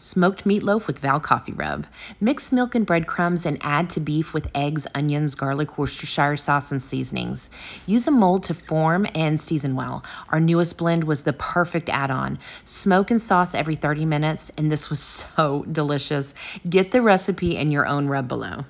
smoked meatloaf with Val coffee rub. Mix milk and breadcrumbs and add to beef with eggs, onions, garlic, Worcestershire sauce, and seasonings. Use a mold to form and season well. Our newest blend was the perfect add-on. Smoke and sauce every 30 minutes, and this was so delicious. Get the recipe and your own rub below.